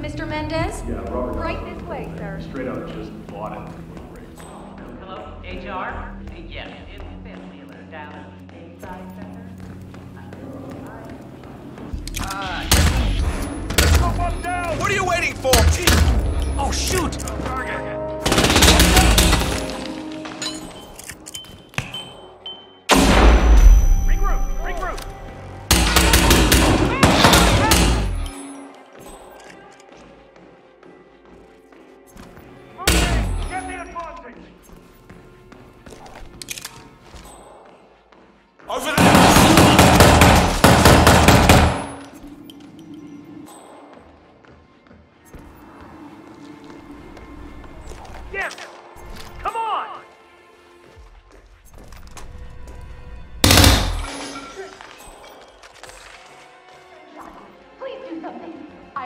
Mr. Mendez? Yeah, Robert. Right this way, sir. Straight up, just bought it. Hello? HR? Yes, it's family alert down at the Stateside Center. Up, down! What are you waiting for? Oh, shoot! Target!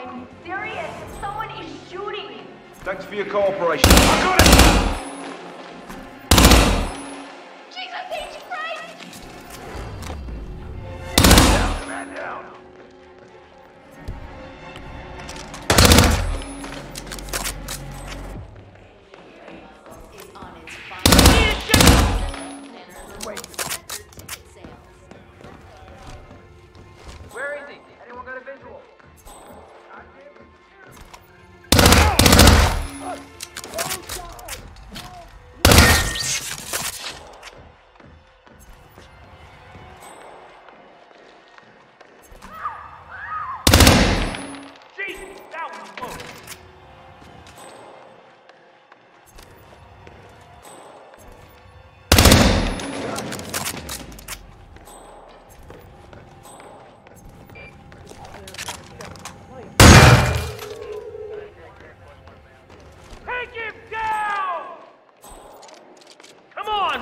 I'm serious. Someone is shooting me. Thanks for your cooperation. I got it! Jesus H. Christ! Down, man, down. Is on its fire. Wait. Where is he? Anyone got a visual?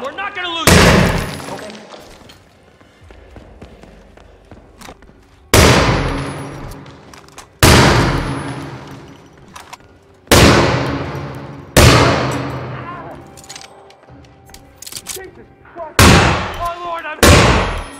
We're not gonna lose it! Okay. Jesus Christ! Oh Lord, I'm hey,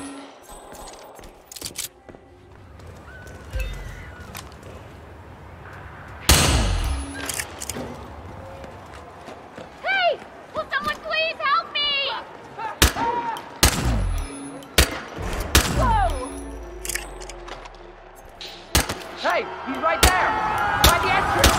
he's right there! By the entrance!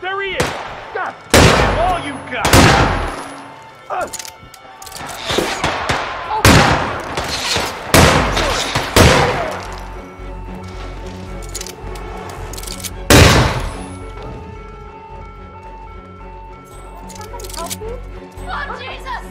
There he is! God damn all you got! Somebody help me? Oh, Jesus!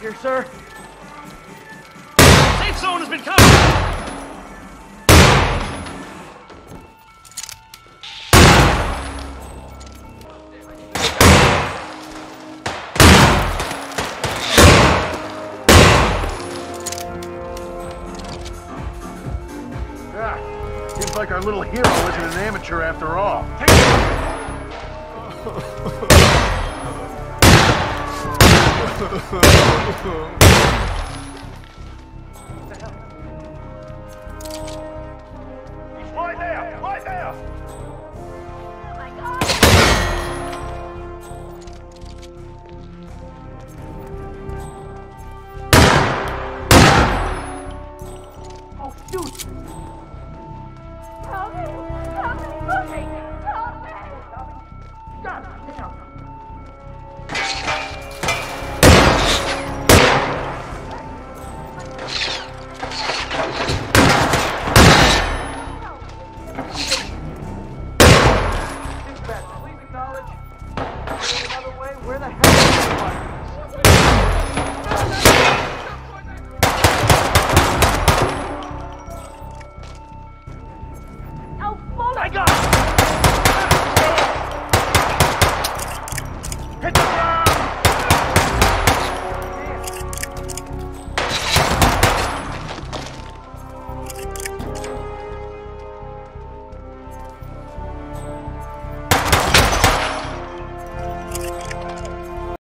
Here, sir. zone has been captured! Seems like our little hero isn't an amateur after all. Take it!